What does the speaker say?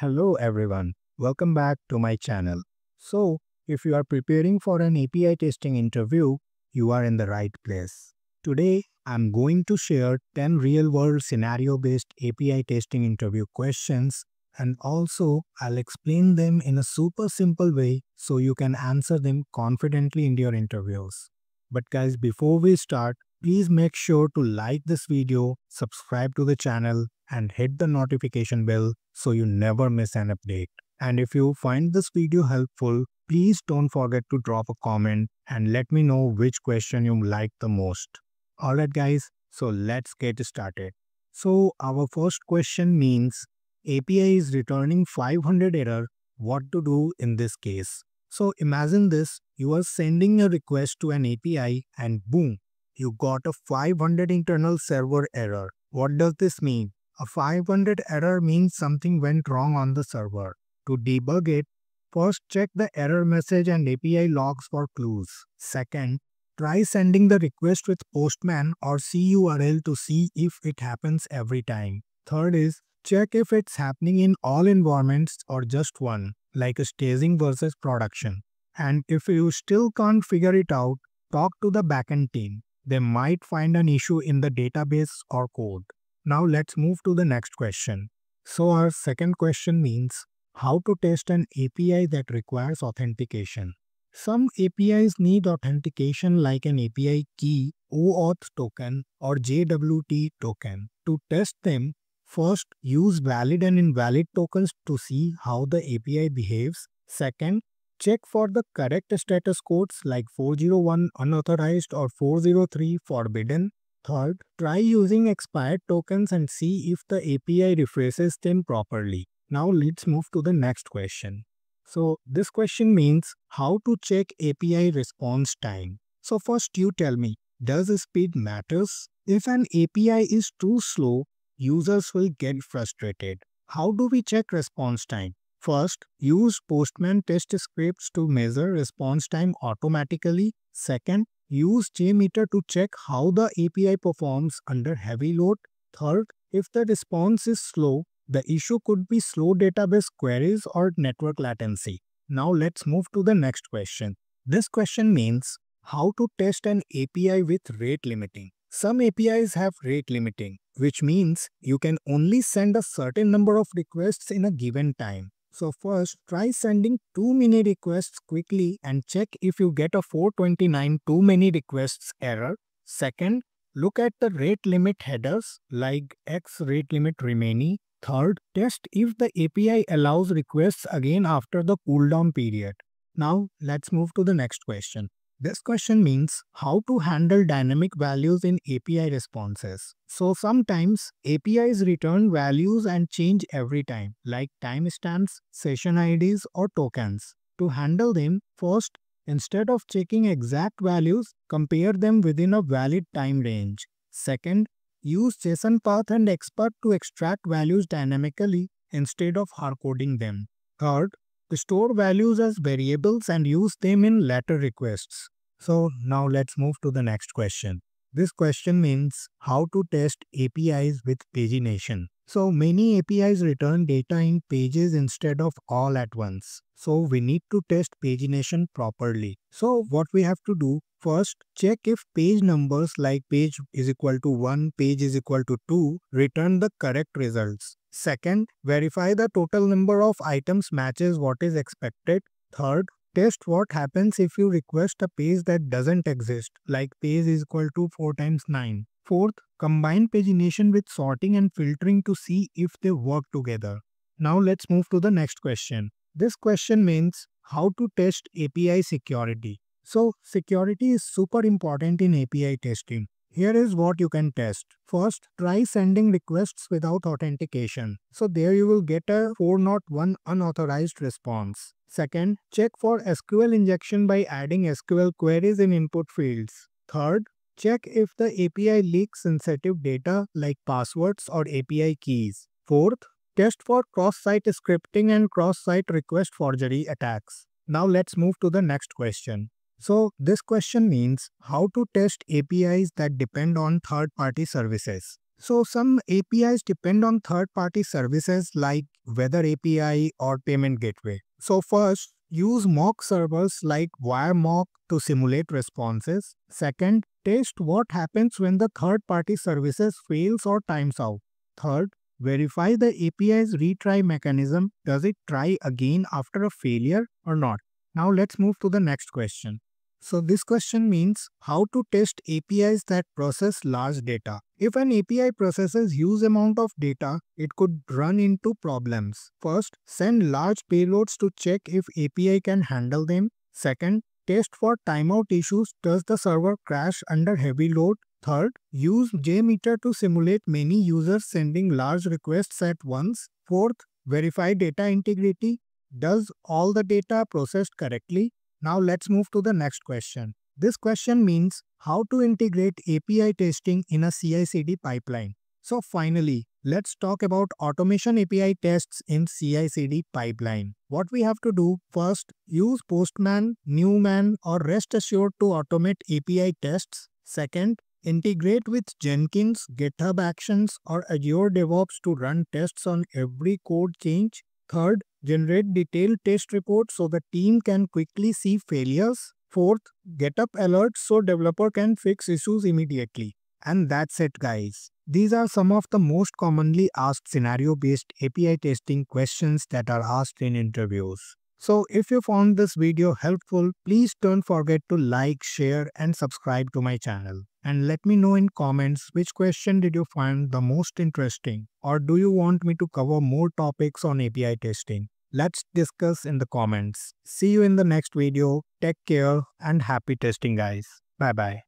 Hello everyone, welcome back to my channel. So, if you are preparing for an API testing interview, you are in the right place. Today, I'm going to share 10 real-world scenario-based API testing interview questions, and also I'll explain them in a super simple way so you can answer them confidently in your interviews. But guys, before we start, please make sure to like this video, subscribe to the channel, and hit the notification bell so you never miss an update. And if you find this video helpful, please don't forget to drop a comment and let me know which question you like the most. Alright guys, so let's get started. So our first question means API is returning 500 error, what to do in this case? So imagine this, you are sending a request to an API and boom, you got a 500 internal server error. What does this mean? A 500 error means something went wrong on the server. To debug it, first check the error message and API logs for clues. Second, try sending the request with Postman or CURL to see if it happens every time. Third is, check if it's happening in all environments or just one, like staging versus production. And if you still can't figure it out, talk to the backend team. They might find an issue in the database or code. Now let's move to the next question. So our second question means how to test an API that requires authentication. Some APIs need authentication like an API key, OAuth token or JWT token. To test them, first use valid and invalid tokens to see how the API behaves. Second, check for the correct status codes like 401 unauthorized or 403 forbidden. Third, try using expired tokens and see if the API rephrases them properly. Now let's move to the next question. So this question means how to check API response time. So first you tell me, does speed matters? If an API is too slow, users will get frustrated. How do we check response time? First, use Postman test scripts to measure response time automatically. Second, use JMeter to check how the API performs under heavy load. Third, if the response is slow, the issue could be slow database queries or network latency. Now let's move to the next question. This question means how to test an API with rate limiting. Some APIs have rate limiting, which means you can only send a certain number of requests in a given time. So first, try sending too many requests quickly and check if you get a 429 too many requests error. Second, look at the rate limit headers like X rate limit remaining. Third, test if the API allows requests again after the cooldown period. Now let's move to the next question. This question means how to handle dynamic values in API responses. So sometimes APIs return values and change every time, like timestamps, session IDs, or tokens. To handle them, first, instead of checking exact values, compare them within a valid time range. Second, use JSON path and expert to extract values dynamically instead of hardcoding them. Third, store values as variables and use them in later requests. So now let's move to the next question. This question means how to test APIs with pagination. So many APIs return data in pages instead of all at once. So we need to test pagination properly. So what we have to do, first check if page numbers like page is equal to 1, page is equal to 2 return the correct results. Second, verify the total number of items matches what is expected. Third, test what happens if you request a page that doesn't exist, like page is equal to 4 times 9. Fourth, combine pagination with sorting and filtering to see if they work together. Now let's move to the next question. This question means how to test API security. So security is super important in API testing. Here is what you can test. First, try sending requests without authentication. So there you will get a 401 unauthorized response. Second, check for SQL injection by adding SQL queries in input fields. Third, check if the API leaks sensitive data like passwords or API keys. Fourth, test for cross-site scripting and cross-site request forgery attacks. Now let's move to the next question. So this question means how to test APIs that depend on third-party services. So some APIs depend on third-party services like Weather API or Payment Gateway. So first, use mock servers like WireMock to simulate responses. Second, test what happens when the third-party services fails or times out. Third, verify the API's retry mechanism. Does it try again after a failure or not? Now let's move to the next question. So this question means how to test APIs that process large data. If an API processes huge amount of data, it could run into problems. First, send large payloads to check if API can handle them. Second, test for timeout issues. Does the server crash under heavy load? Third, use JMeter to simulate many users sending large requests at once. Fourth, verify data integrity. Does all the data processed correctly? Now let's move to the next question. This question means how to integrate API testing in a CI/CD pipeline. So finally, let's talk about automation API tests in CI/CD pipeline. What we have to do first, use Postman, Newman or REST Assured to automate API tests. Second, integrate with Jenkins, GitHub Actions or Azure DevOps to run tests on every code change. Third, generate detailed test reports so the team can quickly see failures. Fourth, get up alerts so developer can fix issues immediately. And that's it, guys. These are some of the most commonly asked scenario-based API testing questions that are asked in interviews. So if you found this video helpful, please don't forget to like, share and subscribe to my channel. And let me know in comments which question did you find the most interesting, or do you want me to cover more topics on API testing? Let's discuss in the comments. See you in the next video. Take care and happy testing, guys. Bye bye.